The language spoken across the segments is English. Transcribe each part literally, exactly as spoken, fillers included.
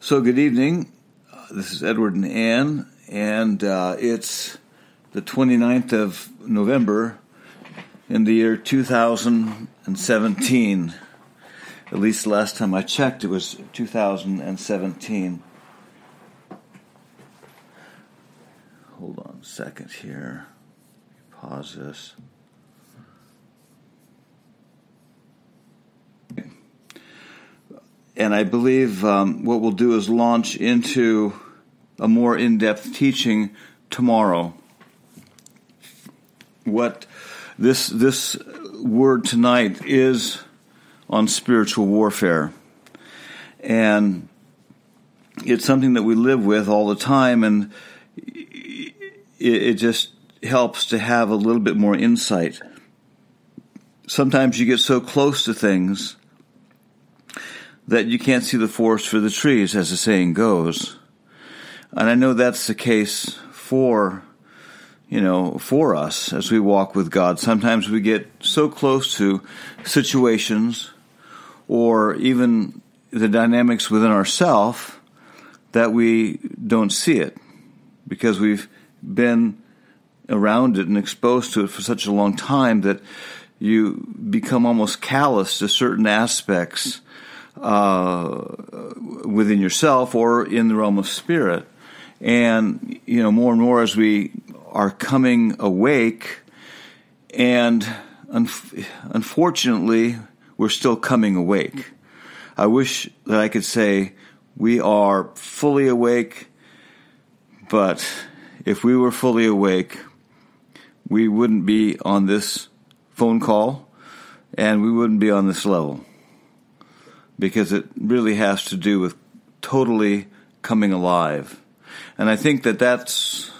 So good evening. Uh, this is Edward and Anne, and uh, it's the twenty-ninth of November in the year two thousand seventeen. At least last time I checked, it was two thousand seventeen. Hold on a second here. Pause this. And I believe um, what we'll do is launch into a more in-depth teaching tomorrow. What this this word tonight is on spiritual warfare, and it's something that we live with all the time, and it, it just helps to have a little bit more insight. Sometimes you get so close to things that you can't see the forest for the trees, as the saying goes. And I know that's the case for, you know, for us as we walk with God. Sometimes we get so close to situations or even the dynamics within ourselves that we don't see it because we've been around it and exposed to it for such a long time that you become almost callous to certain aspects Uh, within yourself or in the realm of spirit. And, you know, more and more as we are coming awake, and un- unfortunately, we're still coming awake. I wish that I could say we are fully awake, but if we were fully awake, we wouldn't be on this phone call and we wouldn't be on this level, because it really has to do with totally coming alive. And I think that that's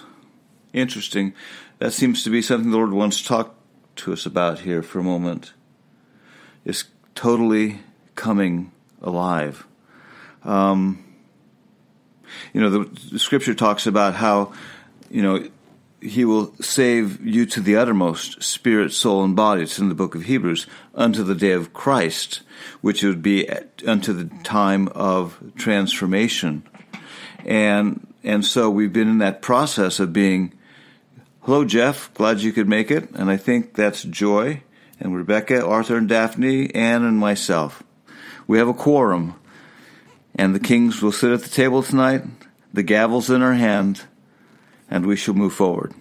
interesting. That seems to be something the Lord wants to talk to us about here for a moment, is totally coming alive. Um, you know, the, the Scripture talks about how, you know, He will save you to the uttermost, spirit, soul, and body. It's in the book of Hebrews, unto the day of Christ, which would be at, unto the time of transformation. And and so we've been in that process of being, hello, Jeff, glad you could make it. And I think that's Joy and Rebecca, Arthur and Daphne, Anne and myself. We have a quorum, and the kings will sit at the table tonight, the gavel's in our hand, and we shall move forward.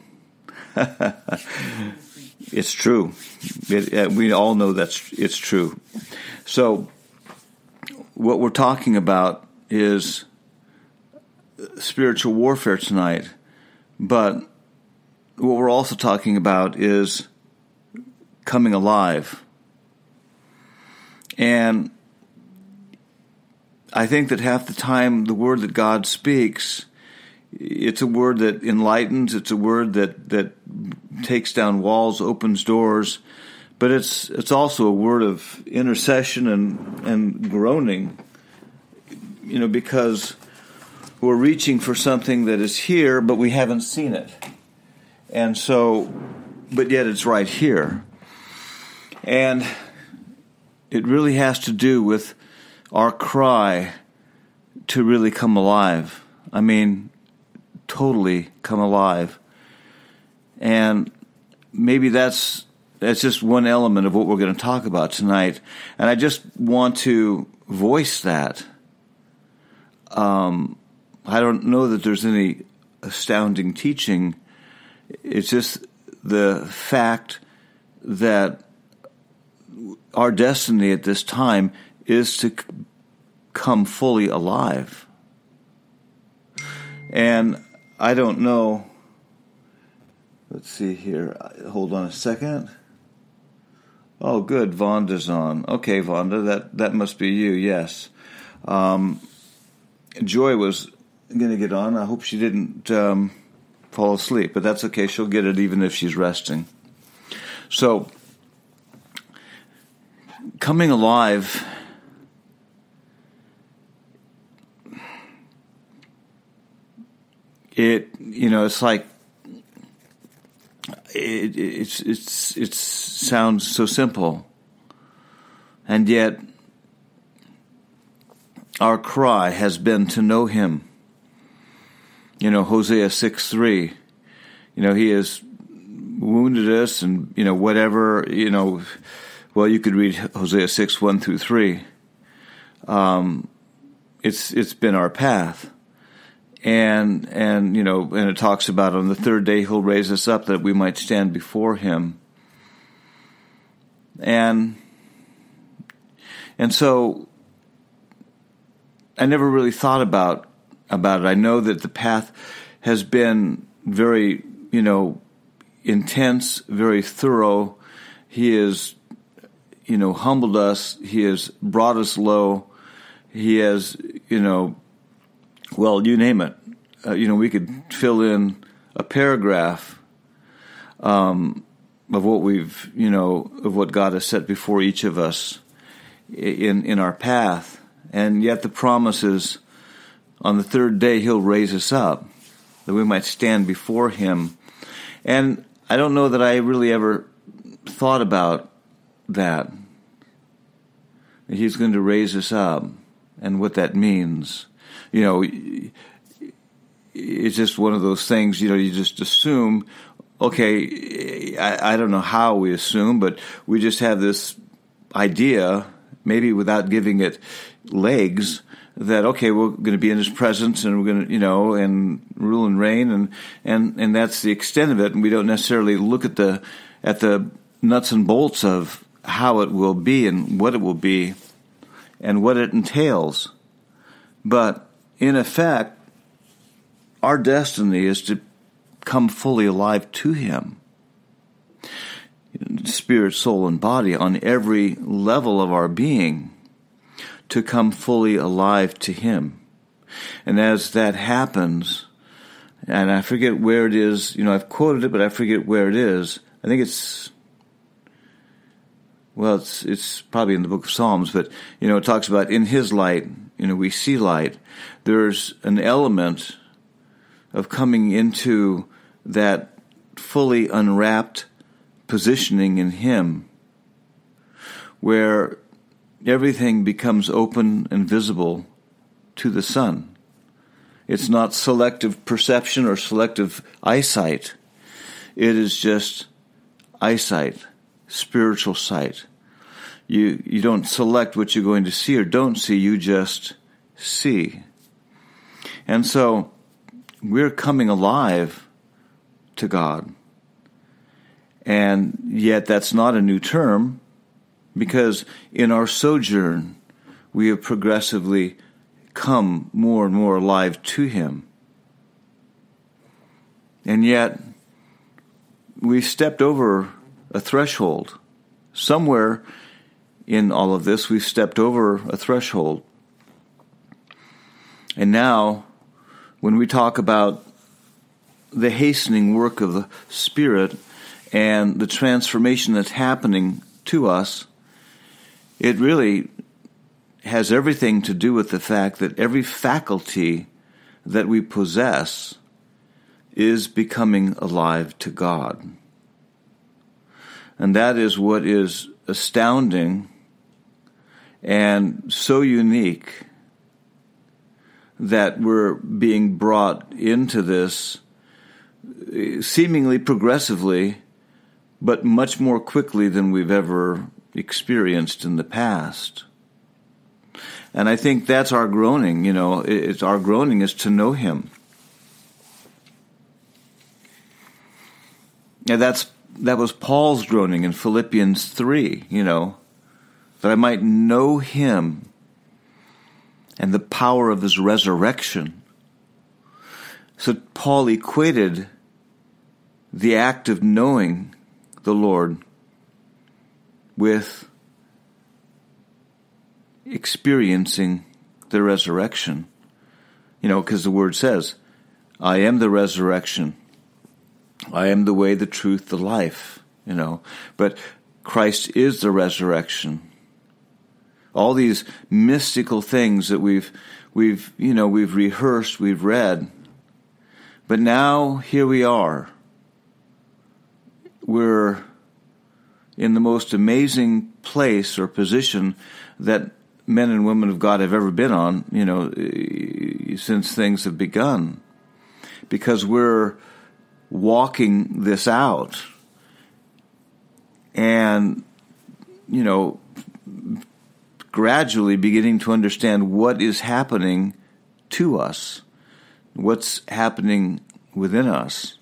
It's true. It, it, we all know that's it's true. So what we're talking about is spiritual warfare tonight, but what we're also talking about is coming alive. And I think that half the time the word that God speaks, it's a word that enlightens, it's a word that, that takes down walls, opens doors, but it's it's also a word of intercession and, and groaning, you know, because we're reaching for something that is here, but we haven't seen it. And so, but yet it's right here. And it really has to do with our cry to really come alive. I mean, totally come alive. And maybe that's that's just one element of what we're going to talk about tonight, and I just want to voice that. um I don't know that there's any astounding teaching. It's just the fact that our destiny at this time is to come fully alive. And I don't know, let's see here, hold on a second. Oh, good, Vonda's on. Okay, Vonda, that, that must be you, yes. Um, Joy was going to get on. I hope she didn't um, fall asleep, but that's okay. She'll get it even if she's resting. So, coming alive, It you know it's like it it's it's it sounds so simple, and yet our cry has been to know him. You know, Hosea six three, you know, he has wounded us and, you know, whatever, you know, well, you could read Hosea six, one through three. Um, it's, it's been our path. And, and, you know, and it talks about on the third day he'll raise us up that we might stand before him. And, and so I never really thought about about it. I know that the path has been very, you know, intense, very thorough. He has, you know, humbled us. He has brought us low. He has, you know, well, you name it. Uh, you know, we could fill in a paragraph um, of what we've, you know, of what God has set before each of us in in our path. And yet the promise is, on the third day, he'll raise us up, that we might stand before him. And I don't know that I really ever thought about that, that he's going to raise us up and what that means. You know, it's just one of those things, you know, you just assume, okay, I, I don't know how we assume, but we just have this idea, maybe without giving it legs, that, okay, we're going to be in his presence and we're going to, you know, and rule and reign, and, and, and that's the extent of it. And we don't necessarily look at the, at the nuts and bolts of how it will be and what it will be and what it entails. But in effect, our destiny is to come fully alive to him, spirit, soul, and body, on every level of our being, to come fully alive to him. And as that happens, and I forget where it is, you know, I've quoted it, but I forget where it is. I think it's, well, it's it's probably in the book of Psalms, but, you know, it talks about in his light, you know, we see light. There's an element of coming into that fully unwrapped positioning in him, where everything becomes open and visible to the sun. It's not selective perception or selective eyesight. It is just eyesight, spiritual sight. You you don't select what you're going to see or don't see, you just see. And so we're coming alive to God. And yet that's not a new term, because in our sojourn, we have progressively come more and more alive to him. And yet, we stepped over a threshold. Somewhere in all of this, we stepped over a threshold. And now, when we talk about the hastening work of the Spirit and the transformation that's happening to us, it really has everything to do with the fact that every faculty that we possess is becoming alive to God. And that is what is astounding and so unique, that we're being brought into this seemingly progressively, but much more quickly than we've ever experienced in the past. And I think that's our groaning, you know, it's our groaning is to know him. And that's that was Paul's groaning in Philippians three, you know, that I might know him and the power of his resurrection. So Paul equated the act of knowing the Lord with experiencing the resurrection. You know, because the word says, I am the resurrection. I am the way, the truth, the life, you know. But Christ is the resurrection. All these mystical things that we've, we've you know, we've rehearsed, we've read. But now, here we are. We're in the most amazing place or position that men and women of God have ever been on, you know, since things have begun, because we're walking this out. And, you know, gradually beginning to understand what is happening to us, what's happening within us.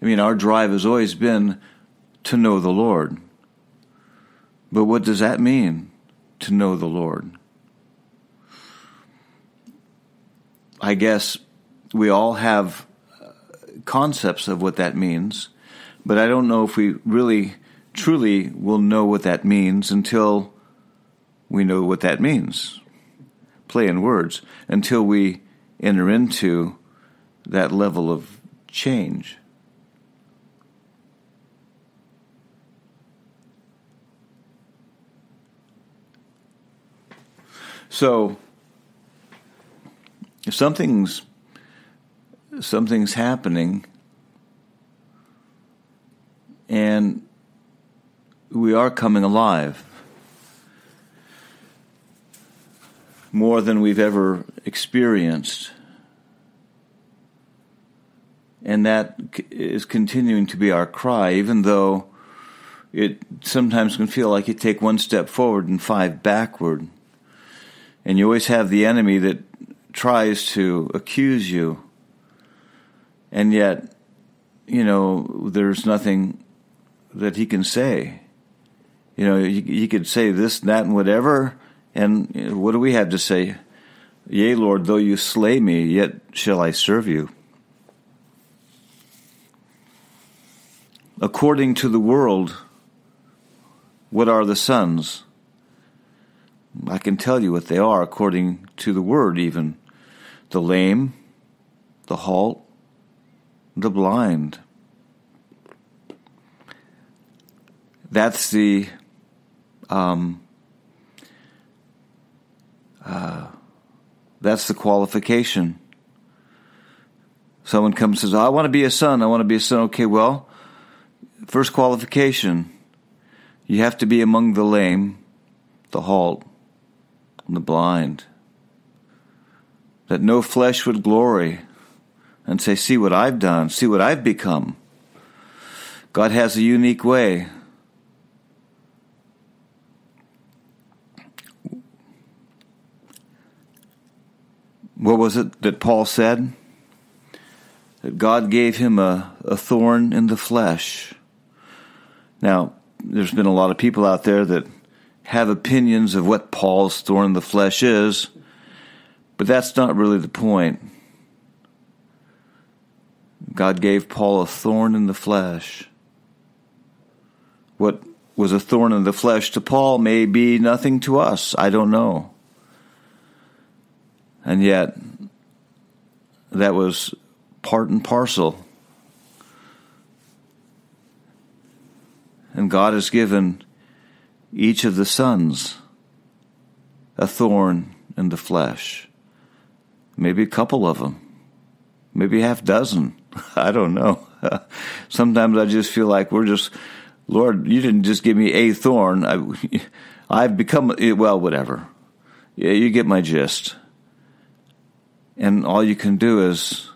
I mean, our drive has always been to know the Lord. But what does that mean, to know the Lord? I guess we all have concepts of what that means, but I don't know if we really, truly will know what that means until we know what that means. Play in words. Until we enter into that level of change. So, if something's, something's happening, and we are coming alive more than we've ever experienced, and that is continuing to be our cry, even though it sometimes can feel like you take one step forward and five backward. And you always have the enemy that tries to accuse you. And yet, you know, there's nothing that he can say. You know, you, you could say this, that, and whatever. And what do we have to say? Yea, Lord, though you slay me, yet shall I serve you. According to the world, what are the sons? I can tell you what they are according to the word, even. The lame, the halt, the blind. That's the um, uh, that's the qualification. Someone comes and says, I want to be a son, I want to be a son. Okay, well, first qualification, you have to be among the lame, the halt, and the blind, that no flesh would glory and say, see what I've done, see what I've become. God has a unique way. What was it that Paul said? That God gave him a, a thorn in the flesh. Now, there's been a lot of people out there that have opinions of what Paul's thorn in the flesh is, but that's not really the point. God gave Paul a thorn in the flesh. What was a thorn in the flesh to Paul may be nothing to us. I don't know. And yet, that was part and parcel. And God has given each of the sons a thorn in the flesh. Maybe a couple of them. Maybe half dozen. I don't know. Sometimes I just feel like we're just, Lord, you didn't just give me a thorn. I, I've become, well, whatever. Yeah, you get my gist. And all you can do is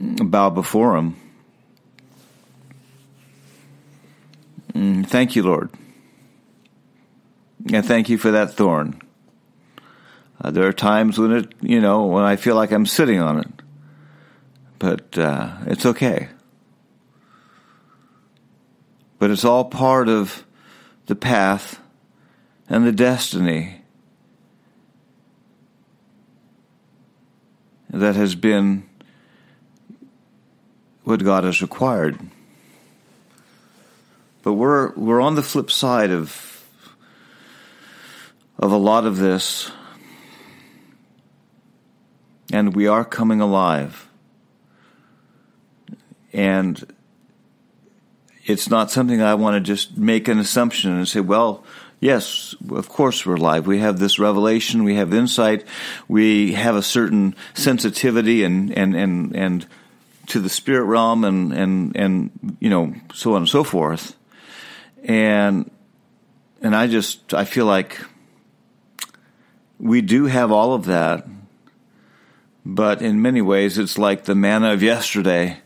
bow before him. Thank you, Lord. And thank you for that thorn. Uh, there are times when it, you know, when I feel like I'm sitting on it. But uh, it's okay. But it's all part of the path and the destiny that has been what God has required. But we're we're on the flip side of of a lot of this, and we are coming alive. And it's not something I want to just make an assumption and say, well, yes, of course we're alive. We have this revelation, we have insight, we have a certain sensitivity and and and, and to the spirit realm and, and, and, you know, so on and so forth. And, and I just, I feel like we do have all of that, but in many ways it's like the manna of yesterday.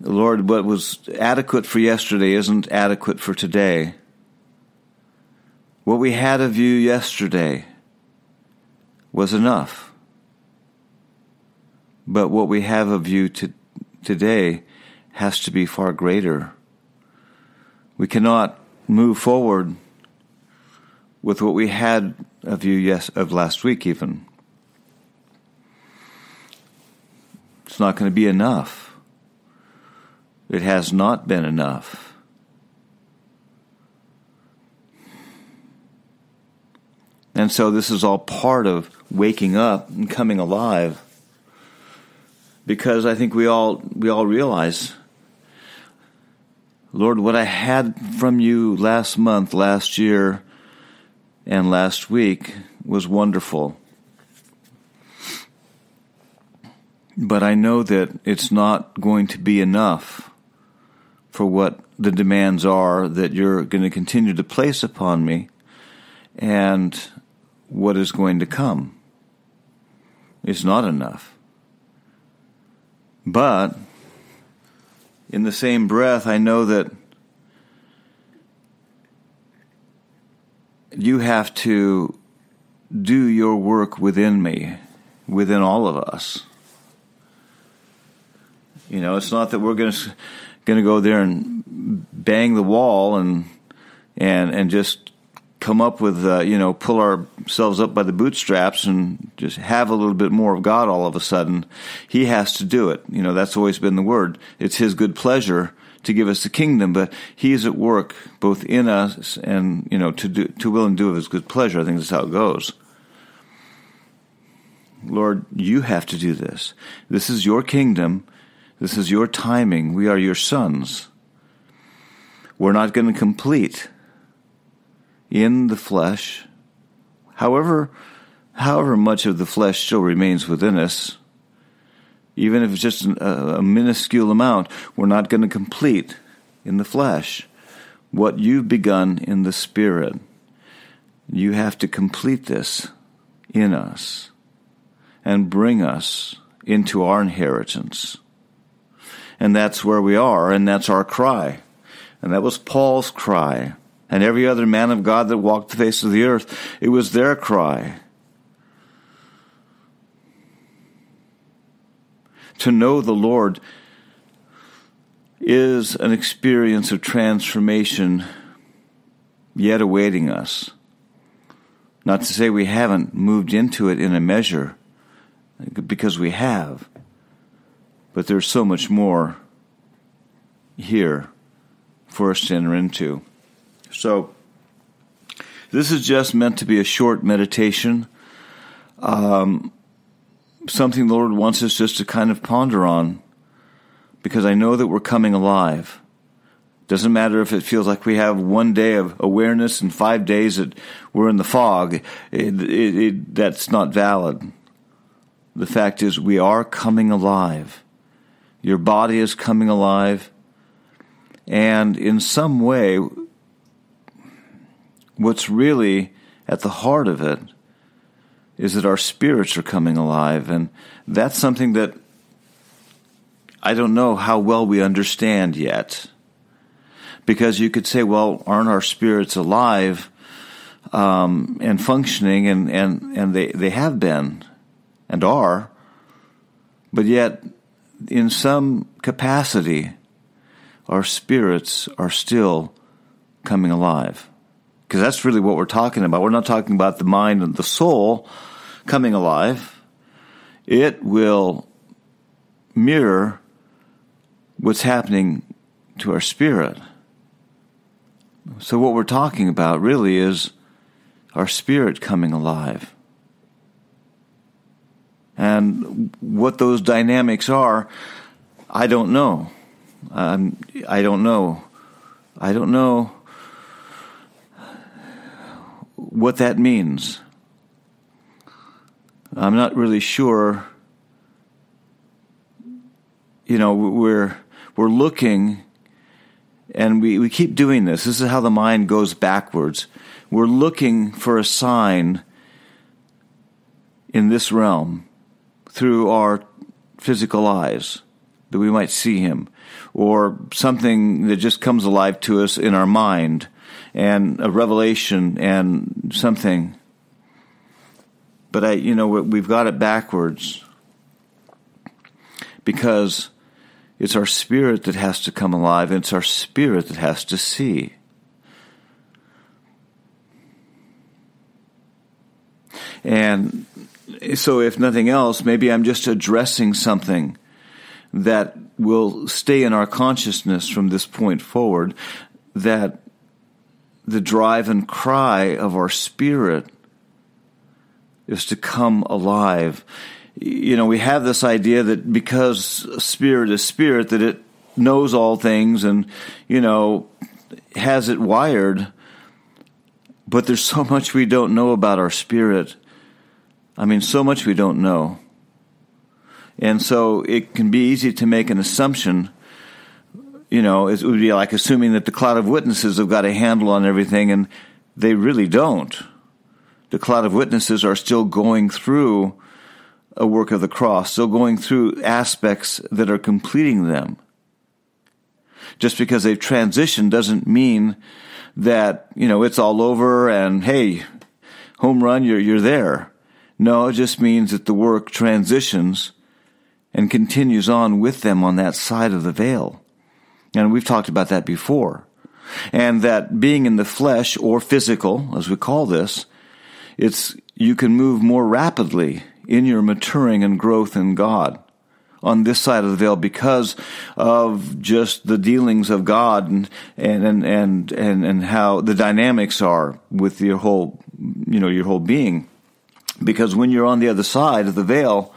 Lord, what was adequate for yesterday isn't adequate for today. What we had of you yesterday was enough. But what we have of you to, today has to be far greater. We cannot move forward with what we had of you yes of last week even. It's not going to be enough. It has not been enough. And so this is all part of waking up and coming alive. Because I think we all we all realize, Lord, what I had from you last month, last year, and last week was wonderful. But I know that it's not going to be enough for what the demands are that you're going to continue to place upon me and what is going to come. It's not enough. But in the same breath, I know that you have to do your work within me, within all of us. You know, it's not that we're going to going to go there and bang the wall and and and just come up with uh, you know, pull ourselves up by the bootstraps and just have a little bit more of God all of a sudden. He has to do it. You know, that's always been the word. It's his good pleasure to give us the kingdom, but he is at work both in us and, you know, to do, to will and do of his good pleasure. I think that's how it goes. Lord, you have to do this. This is your kingdom. This is your timing. We are your sons. We're not going to complete in the flesh. However, however much of the flesh still remains within us, even if it's just a, a minuscule amount, we're not going to complete in the flesh what you've begun in the spirit. You have to complete this in us and bring us into our inheritance. And that's where we are, and that's our cry. And that was Paul's cry. And every other man of God that walked the face of the earth, it was their cry. To know the Lord is an experience of transformation yet awaiting us. Not to say we haven't moved into it in a measure, because we have. But there's so much more here for us to enter into. So this is just meant to be a short meditation, um, something the Lord wants us just to kind of ponder on, because I know that we're coming alive. Doesn't matter if it feels like we have one day of awareness and five days that we're in the fog. It, it, it, that's not valid. The fact is, we are coming alive. Your body is coming alive, and in some way, what's really at the heart of it is that our spirits are coming alive, and that's something that I don't know how well we understand yet, because you could say, well, aren't our spirits alive um, and functioning, and, and, and they, they have been and are, but yet in some capacity, our spirits are still coming alive. Because that's really what we're talking about. We're not talking about the mind and the soul coming alive. It will mirror what's happening to our spirit. So what we're talking about really is our spirit coming alive. And what those dynamics are, I don't know. Um, I don't know. I don't know what that means. I'm not really sure you know, we're we're looking, and we, we keep doing this. This is how the mind goes backwards. We're looking for a sign in this realm through our physical eyes that we might see him, or something that just comes alive to us in our mind, and a revelation and something. But I, you know, we've got it backwards, because it's our spirit that has to come alive, and it's our spirit that has to see. And so if nothing else, maybe I'm just addressing something that will stay in our consciousness from this point forward, that the drive and cry of our spirit is to come alive. You know, we have this idea that because spirit is spirit, that it knows all things and, you know, has it wired. But there's so much we don't know about our spirit. I mean, so much we don't know. And so it can be easy to make an assumption. You know, it would be like assuming that the cloud of witnesses have got a handle on everything, and they really don't. The cloud of witnesses are still going through a work of the cross, still going through aspects that are completing them. Just because they've transitioned doesn't mean that, you know, it's all over and, hey, home run, you're, you're there. No, it just means that the work transitions and continues on with them on that side of the veil. And we've talked about that before. And that being in the flesh, or physical, as we call this, it's you can move more rapidly in your maturing and growth in God on this side of the veil because of just the dealings of God and and and and, and how the dynamics are with your whole, you know, your whole being. Because when you're on the other side of the veil,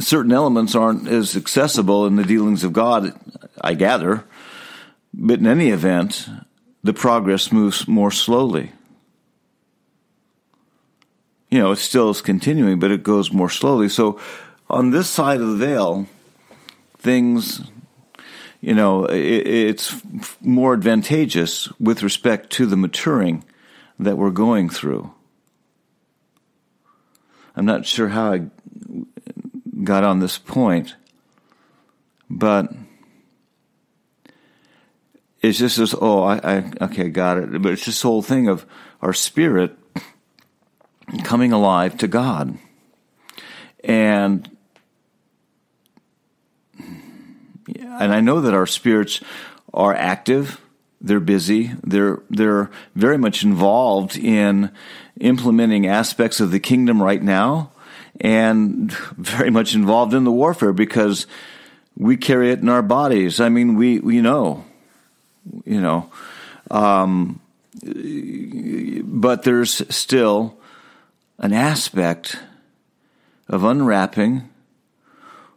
certain elements aren't as accessible in the dealings of God, I gather. But in any event, the progress moves more slowly. You know, it still is continuing, but it goes more slowly. So on this side of the veil, things, you know, it, it's more advantageous with respect to the maturing that we're going through. I'm not sure how I got on this point, but it's just this, oh, I, I okay, got it. But it's this whole thing of our spirit coming alive to God. And, and I know that our spirits are active. They're busy. They're they're very much involved in implementing aspects of the kingdom right now, and very much involved in the warfare because we carry it in our bodies. I mean, we we know, you know, um, but there's still an aspect of unwrapping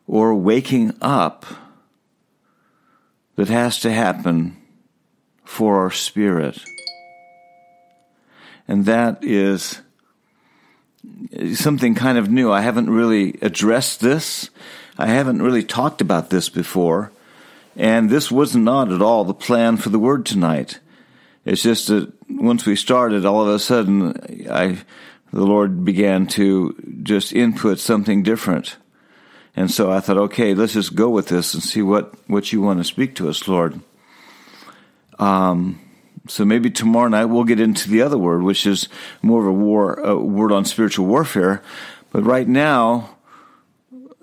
or waking up that has to happen for our spirit. And that is something kind of new. I haven't really addressed this. I haven't really talked about this before. And this was not at all the plan for the word tonight. It's just that once we started, all of a sudden, I, the Lord began to just input something different. And so I thought, okay, let's just go with this and see what, what you want to speak to us, Lord. Um, so maybe tomorrow night we'll get into the other word, which is more of a war, a word on spiritual warfare. But right now,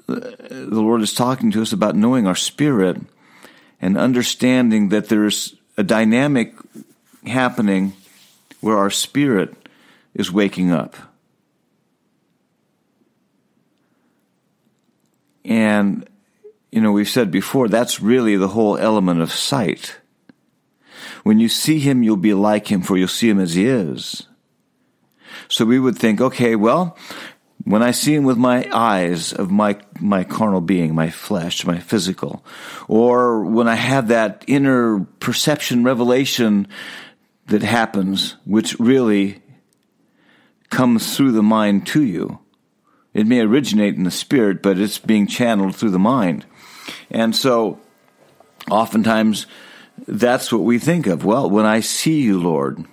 the Lord is talking to us about knowing our spirit and understanding that there's a dynamic happening where our spirit is waking up. And, you know, we've said before, that's really the whole element of sight. When you see him, you'll be like him, for you'll see him as he is. So we would think, okay, well, when I see him with my eyes of my my carnal being, my flesh, my physical, or when I have that inner perception revelation that happens, which really comes through the mind to you. It may originate in the spirit, but it's being channeled through the mind. And so oftentimes that's what we think of. Well, when I see you, Lord,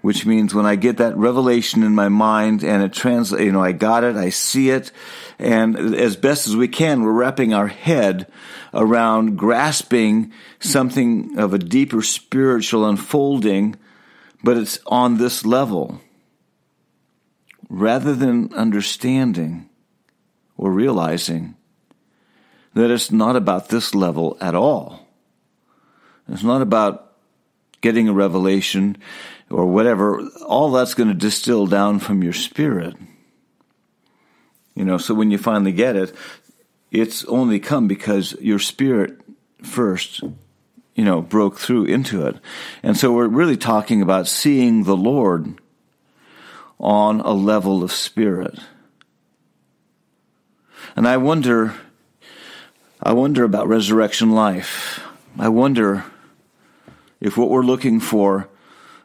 which means when I get that revelation in my mind and it translates, you know, I got it, I see it, and as best as we can, we're wrapping our head around grasping something of a deeper spiritual unfolding, but it's on this level, rather than understanding or realizing that it's not about this level at all. It's not about getting a revelation or whatever. All that's going to distill down from your spirit. You know, so when you finally get it, it's only come because your spirit first, you know, broke through into it. And so we're really talking about seeing the Lord on a level of spirit. And I wonder, I wonder about resurrection life. I wonder if what we're looking for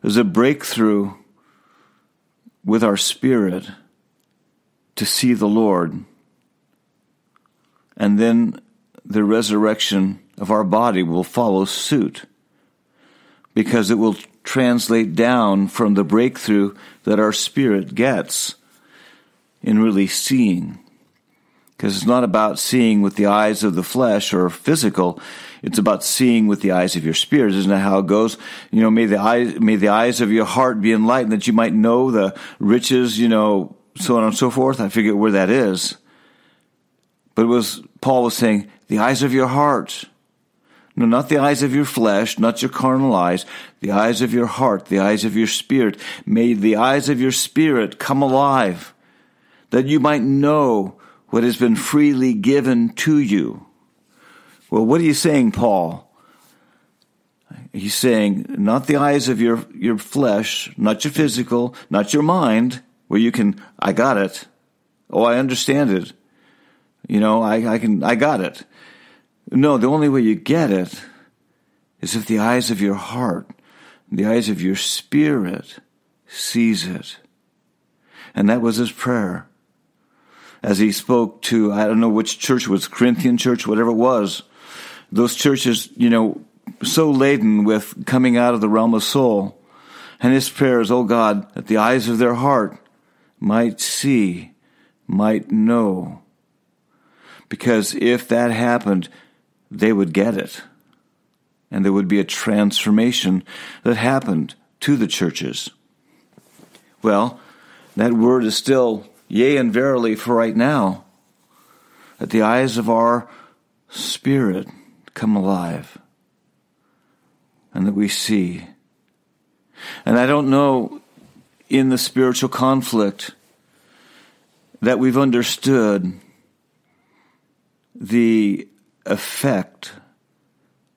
is a breakthrough with our spirit to see the Lord, and then the resurrection of our body will follow suit, because it will translate down from the breakthrough that our spirit gets in really seeing. Because it's not about seeing with the eyes of the flesh or physical. It's about seeing with the eyes of your spirit. Isn't that how it goes? You know, may the eyes, may the eyes of your heart be enlightened, that you might know the riches, you know, so on and so forth. I forget where that is. But it was, Paul was saying, the eyes of your heart. No, not the eyes of your flesh, not your carnal eyes, the eyes of your heart, the eyes of your spirit. May the eyes of your spirit come alive, that you might know what has been freely given to you. Well, what are you saying, Paul? He's saying, not the eyes of your, your flesh, not your physical, not your mind, where you can, I got it. Oh, I understand it. You know, I, I can, I got it. No, the only way you get it is if the eyes of your heart, the eyes of your spirit sees it. And that was his prayer. As he spoke to, I don't know which church it was, Corinthian church, whatever it was, those churches, you know, so laden with coming out of the realm of soul. And his prayer is, oh God, that the eyes of their heart might see, might know. Because if that happened, they would get it. And there would be a transformation that happened to the churches. Well, that word is still, yea, and verily, for right now, that the eyes of our spirit come alive, and that we see. And I don't know, in the spiritual conflict, that we've understood the effect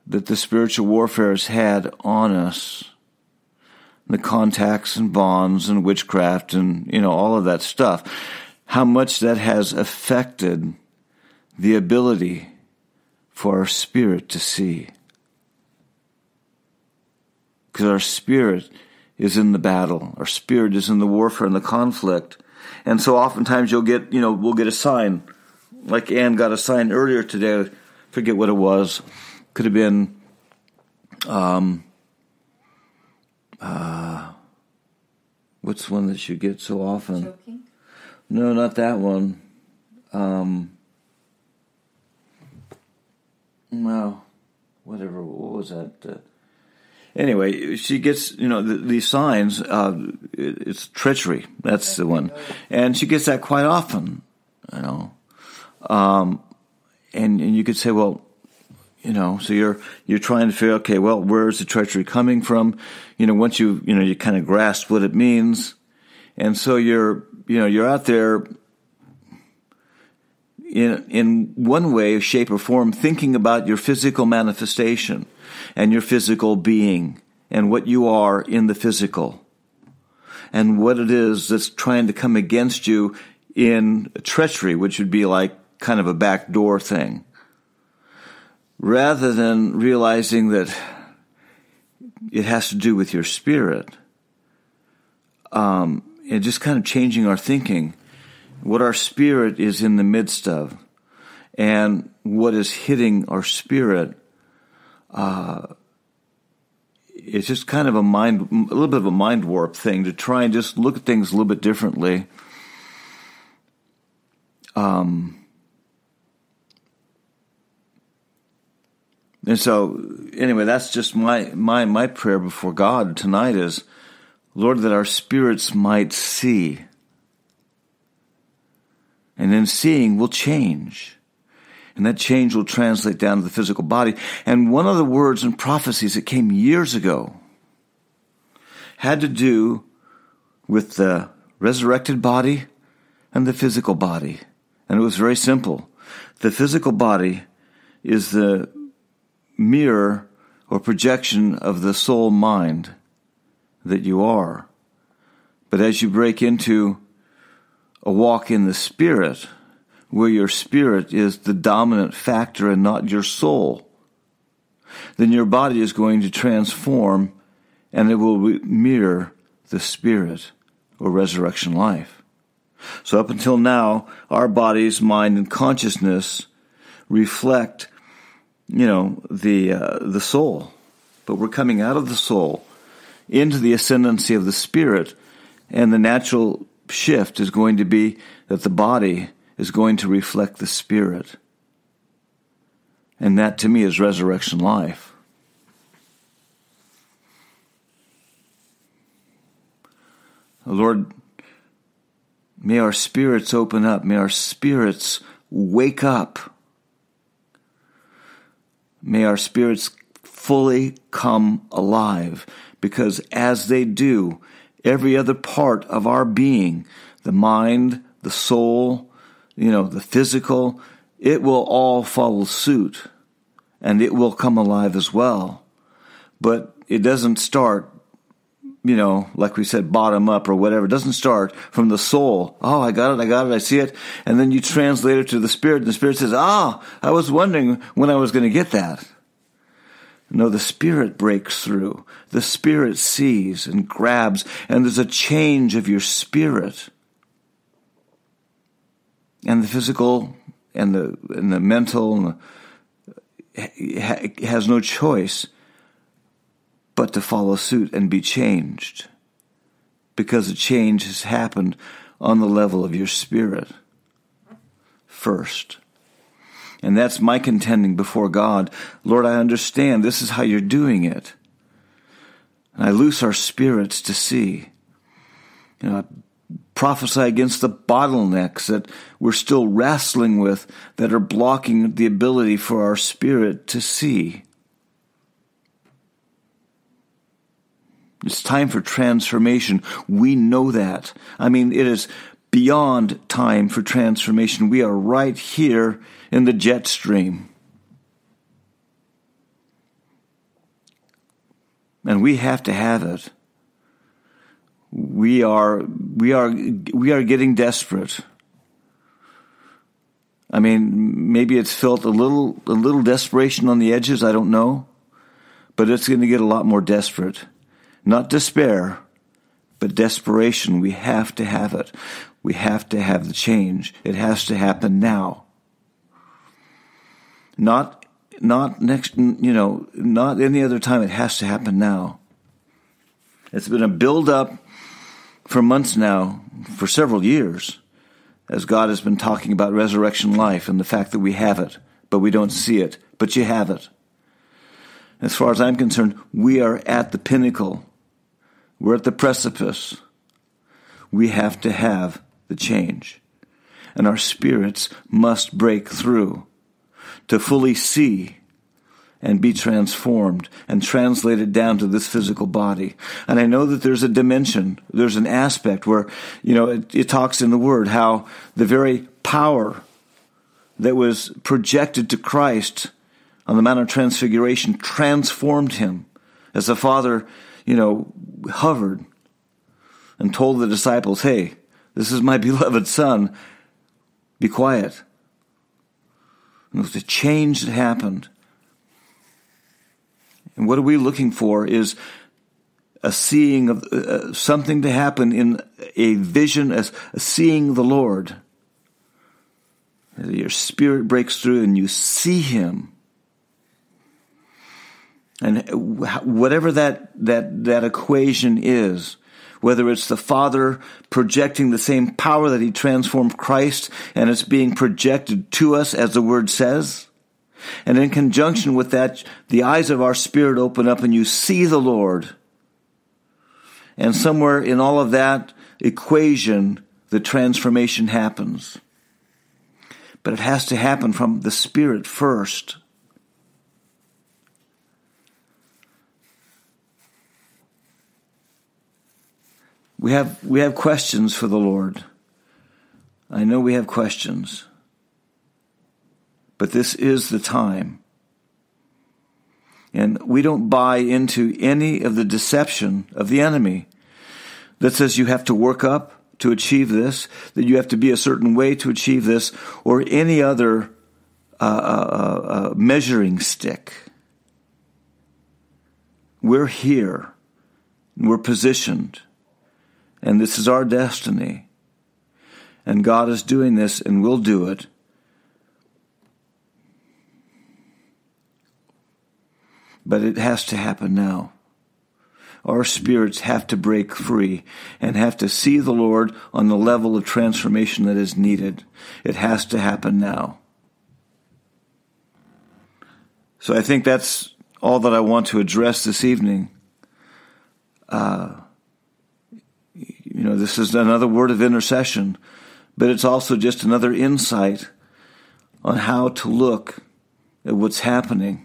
that the spiritual warfare has had on us. The contacts and bonds and witchcraft and, you know, all of that stuff, how much that has affected the ability for our spirit to see. Because our spirit is in the battle. Our spirit is in the warfare and the conflict. And so oftentimes you'll get, you know, we'll get a sign. Like Anne got a sign earlier today. I forget what it was. Could have been... Um, Uh, what's one that you get so often? Choking? No, not that one. Um, no, whatever. What was that? Uh, anyway, she gets, you know, the, these signs. Uh, it, it's treachery. That's, That's the one. Good. And she gets that quite often, you know. Um, and, and you could say, well, you know, so you're you're trying to figure, okay, well, where's the treachery coming from? You know, once you you know you kind of grasp what it means, and so you're you know you're out there in in one way, shape, or form, thinking about your physical manifestation and your physical being and what you are in the physical, and what it is that's trying to come against you in treachery, which would be like kind of a backdoor thing. Rather than realizing that it has to do with your spirit, um, and just kind of changing our thinking, what our spirit is in the midst of, and what is hitting our spirit, uh, it's just kind of a mind, a little bit of a mind warp thing to try and just look at things a little bit differently. Um, and so, anyway, that's just my my my prayer before God tonight is, Lord, that our spirits might see. And then seeing will change. And that change will translate down to the physical body. And one of the words in prophecies that came years ago had to do with the resurrected body and the physical body. And it was very simple. The physical body is the mirror or projection of the soul mind that you are. But as you break into a walk in the Spirit, where your spirit is the dominant factor and not your soul, then your body is going to transform and it will mirror the Spirit or resurrection life. So up until now, our bodies, mind, and consciousness reflect, you know, the uh, the soul. But we're coming out of the soul into the ascendancy of the Spirit, and the natural shift is going to be that the body is going to reflect the Spirit. And that, to me, is resurrection life. Lord, may our spirits open up. May our spirits wake up. May our spirits fully come alive. Because as they do, every other part of our being, the mind, the soul, you know, the physical, it will all follow suit, and it will come alive as well. But it doesn't start, you know, like we said, bottom up or whatever. It doesn't start from the soul. Oh, I got it, I got it, I see it. And then you translate it to the Spirit, and the Spirit says, ah, I was wondering when I was going to get that. No, the Spirit breaks through. The Spirit sees and grabs, and there's a change of your spirit. And the physical and the and the mental has no choice but to follow suit and be changed, because a change has happened on the level of your spirit first. And that's my contending before God. Lord, I understand this is how you're doing it. And I loose our spirits to see. You know, I prophesy against the bottlenecks that we're still wrestling with that are blocking the ability for our spirit to see. It's time for transformation. We know that. I mean, it is beyond time for transformation. We are right here in the jet stream. And we have to have it. We are we are we are getting desperate. I mean, maybe it's felt a little a little desperation on the edges, I don't know. But it's going to get a lot more desperate. Not despair, but desperation. We have to have it. We have to have the change. It has to happen now. Not not next, you know, not any other time. It has to happen now. It's been a build up for months now, for several years, as God has been talking about resurrection life and the fact that we have it, but we don't see it, but you have it. As far as I'm concerned, we are at the pinnacle. We're at the precipice. We have to have the change. And our spirits must break through to fully see and be transformed and translated down to this physical body. And I know that there's a dimension, there's an aspect where, you know, it, it talks in the Word how the very power that was projected to Christ on the Mount of Transfiguration transformed him as the Father, you know, hovered and told the disciples, hey, this is my beloved Son, be quiet. And it was a change that happened. And what are we looking for is a seeing of uh, something to happen in a vision, as a seeing the Lord. Your spirit breaks through and you see him. And whatever that, that, that equation is, whether it's the Father projecting the same power that he transformed Christ and it's being projected to us as the Word says, and in conjunction with that, the eyes of our spirit open up and you see the Lord. And somewhere in all of that equation, the transformation happens. But it has to happen from the Spirit first. We have we have questions for the Lord. I know we have questions. But this is the time. And we don't buy into any of the deception of the enemy that says you have to work up to achieve this, that you have to be a certain way to achieve this, or any other uh, uh, uh, measuring stick. We're here. We're positioned. And this is our destiny. And God is doing this, and we'll do it. But it has to happen now. Our spirits have to break free and have to see the Lord on the level of transformation that is needed. It has to happen now. So I think that's all that I want to address this evening. Uh, you know, this is another word of intercession, but it's also just another insight on how to look at what's happening.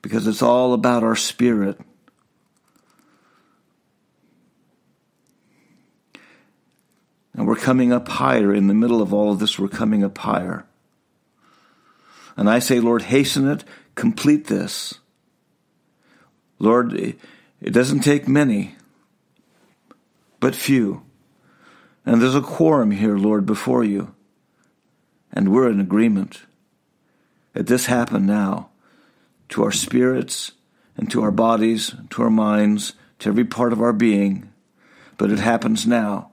Because it's all about our spirit. And we're coming up higher. In the middle of all of this, we're coming up higher. And I say, Lord, hasten it, complete this. Lord, it doesn't take many, but few. And there's a quorum here, Lord, before you. And we're in agreement that this happen now. To our spirits, and to our bodies, to our minds, to every part of our being. But it happens now.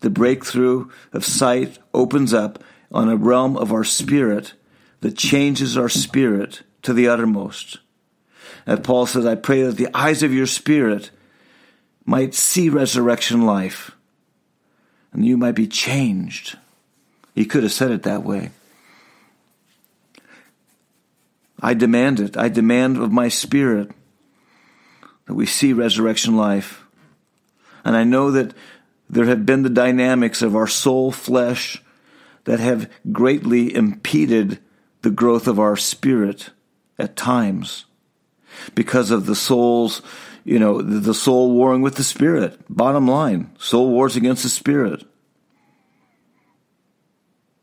The breakthrough of sight opens up on a realm of our spirit that changes our spirit to the uttermost. And Paul says, I pray that the eyes of your spirit might see resurrection life, and you might be changed. He could have said it that way. I demand it. I demand of my spirit that we see resurrection life. And I know that there have been the dynamics of our soul flesh that have greatly impeded the growth of our spirit at times because of the soul's, you know, the soul warring with the spirit. Bottom line, soul wars against the spirit.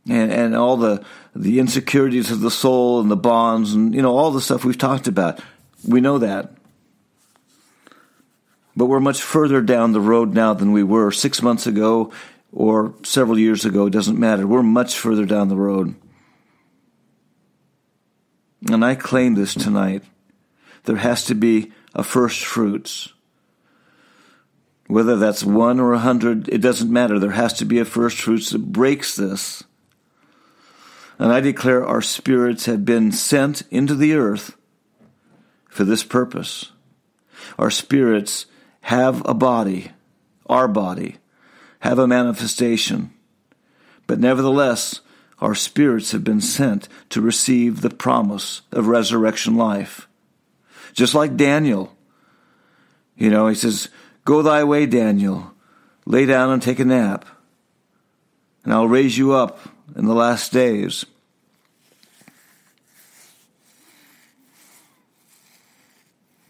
And, and all the, the insecurities of the soul and the bonds and, you know, all the stuff we've talked about. We know that. But we're much further down the road now than we were six months ago or several years ago. It doesn't matter. We're much further down the road. And I claim this tonight. There has to be a first fruits. Whether that's one or a hundred, it doesn't matter. There has to be a first fruits that breaks this. And I declare our spirits have been sent into the earth for this purpose. Our spirits have a body, our body, have a manifestation. But nevertheless, our spirits have been sent to receive the promise of resurrection life. Just like Daniel. You know, he says, go thy way, Daniel. Lay down and take a nap. And I'll raise you up in the last days.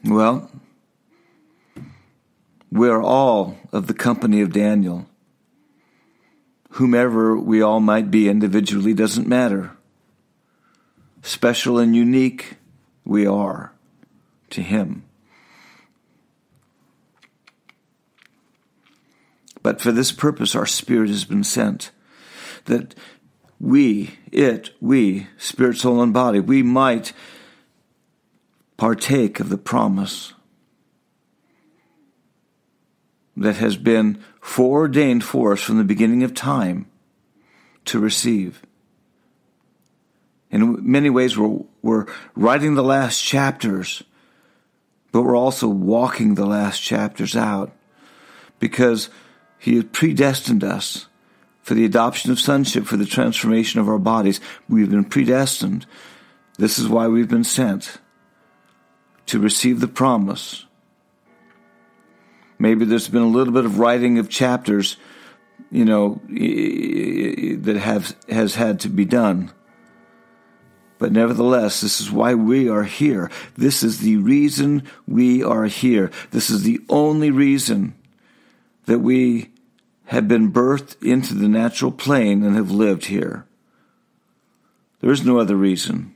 Well, we are all of the company of Daniel. Whomever we all might be individually doesn't matter. Special and unique we are to him. But for this purpose, our spirit has been sent, that we, it, we, spirit, soul, and body, we might partake of the promise that has been foreordained for us from the beginning of time to receive. In many ways, we're, we're writing the last chapters, but we're also walking the last chapters out because he had predestined us for the adoption of sonship, for the transformation of our bodies. We've been predestined. This is why we've been sent, to receive the promise. Maybe there's been a little bit of writing of chapters, you know, that have has had to be done. But nevertheless, this is why we are here. This is the reason we are here. This is the only reason that we have been birthed into the natural plane and have lived here. There is no other reason.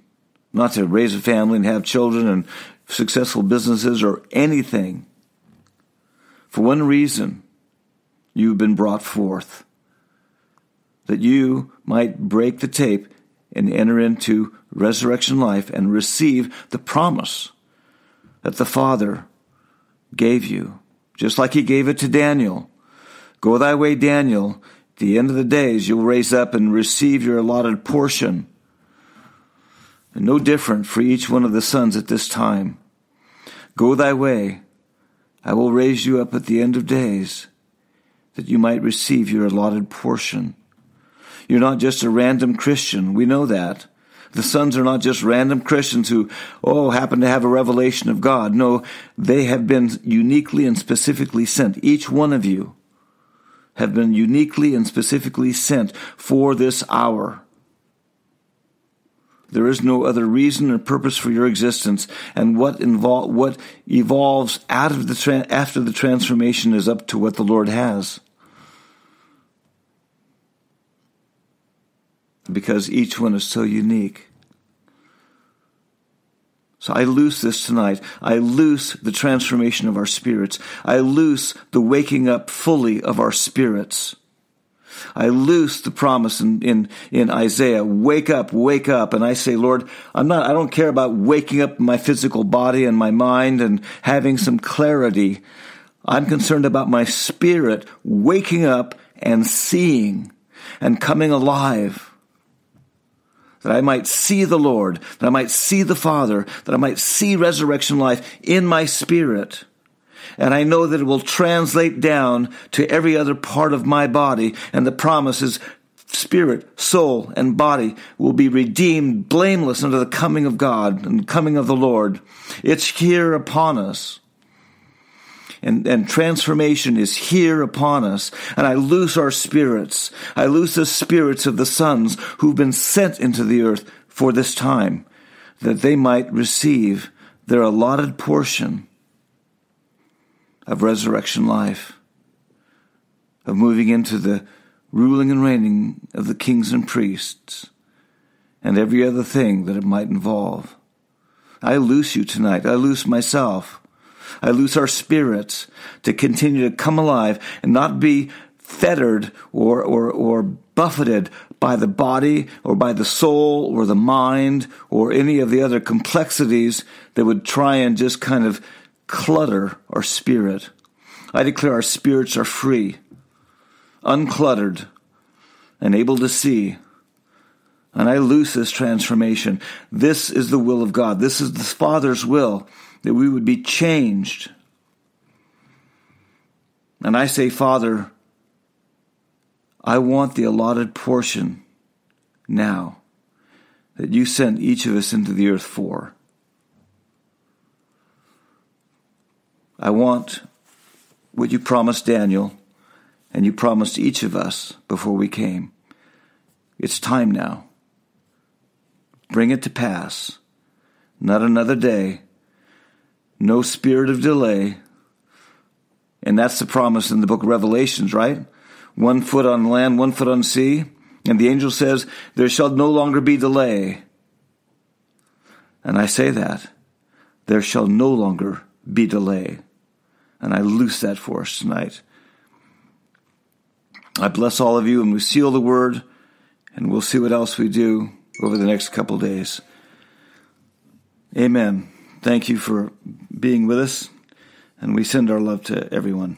Not to raise a family and have children and successful businesses or anything. For one reason, you've been brought forth, that you might break the tape and enter into resurrection life and receive the promise that the Father gave you, just like he gave it to Daniel. Go thy way, Daniel. At the end of the days, you'll raise up and receive your allotted portion. And no different for each one of the sons at this time. Go thy way. I will raise you up at the end of days, that you might receive your allotted portion. You're not just a random Christian. We know that. The sons are not just random Christians who, oh, happen to have a revelation of God. No, they have been uniquely and specifically sent. Each one of you have been uniquely and specifically sent for this hour. There is no other reason or purpose for your existence, and what invol- what evolves out of the tra- after the transformation is up to what the Lord has. Because each one is so unique. So I loose this tonight. I loose the transformation of our spirits. I loose the waking up fully of our spirits. I loose the promise in, in, in Isaiah, wake up, wake up. And I say, Lord, I'm not, I don't care about waking up my physical body and my mind and having some clarity. I'm concerned about my spirit waking up and seeing and coming alive, that I might see the Lord, that I might see the Father, that I might see resurrection life in my spirit. And I know that it will translate down to every other part of my body. And the promise is spirit, soul, and body will be redeemed, blameless unto the coming of God and coming of the Lord. It's here upon us. And, and transformation is here upon us. And I loose our spirits. I loose the spirits of the sons who've been sent into the earth for this time, that they might receive their allotted portion of resurrection life, of moving into the ruling and reigning of the kings and priests, and every other thing that it might involve. I loose you tonight. I loose myself. I loose our spirits to continue to come alive and not be fettered or, or, or buffeted by the body or by the soul or the mind or any of the other complexities that would try and just kind of clutter our spirit. I declare our spirits are free, uncluttered, and able to see. And I loose this transformation. This is the will of God. This is the Father's will, that we would be changed. And I say, Father, I want the allotted portion now that you sent each of us into the earth for. I want what you promised Daniel, and you promised each of us before we came. It's time now. Bring it to pass. Not another day. No spirit of delay. And that's the promise in the book of Revelations, right? One foot on land, one foot on sea. And the angel says, there shall no longer be delay. And I say that. There shall no longer be delay. And I loose that for us tonight. I bless all of you, and we seal the word, and we'll see what else we do over the next couple days. Amen. Thank you for being with us, and we send our love to everyone.